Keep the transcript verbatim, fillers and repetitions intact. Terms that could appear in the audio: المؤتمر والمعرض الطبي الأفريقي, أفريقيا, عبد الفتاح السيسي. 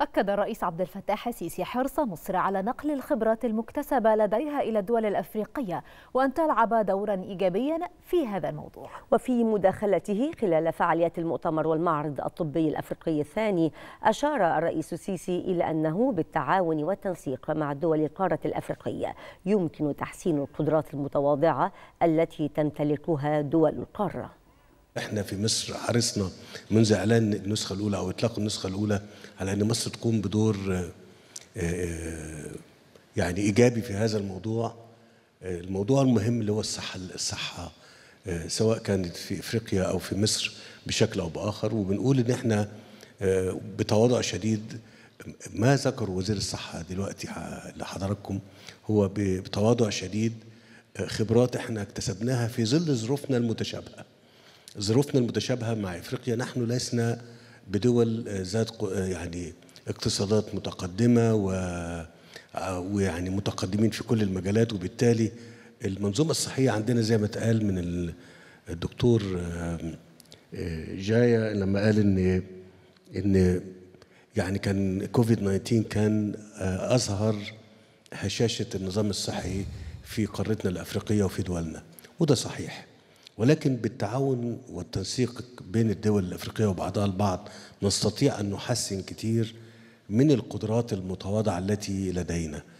أكد الرئيس عبد الفتاح السيسي حرص مصر على نقل الخبرات المكتسبة لديها إلى الدول الأفريقية وأن تلعب دورا إيجابيا في هذا الموضوع. وفي مداخلته خلال فعاليات المؤتمر والمعرض الطبي الأفريقي الثاني، أشار الرئيس السيسي إلى أنه بالتعاون والتنسيق مع دول القارة الأفريقية يمكن تحسين القدرات المتواضعة التي تمتلكها دول القارة. احنا في مصر حرصنا منذ اعلان النسخه الاولى او اطلاق النسخه الاولى على ان مصر تقوم بدور يعني ايجابي في هذا الموضوع، الموضوع المهم اللي هو الصحه الصحه سواء كانت في افريقيا او في مصر بشكل او باخر. وبنقول ان احنا بتواضع شديد ما ذكر وزير الصحه دلوقتي لحضراتكم هو بتواضع شديد خبرات احنا اكتسبناها في ظل ظروفنا المتشابهه. ظروفنا المتشابهه مع افريقيا، نحن لسنا بدول ذات يعني اقتصادات متقدمه ويعني متقدمين في كل المجالات، وبالتالي المنظومه الصحيه عندنا زي ما اتقال من الدكتور جايه لما قال ان ان يعني كان كوفيد تسعة عشر كان اظهر هشاشه النظام الصحي في قارتنا الافريقيه وفي دولنا، وده صحيح. ولكن بالتعاون والتنسيق بين الدول الأفريقية وبعضها البعض نستطيع أن نحسن كتير من القدرات المتواضعة التي لدينا.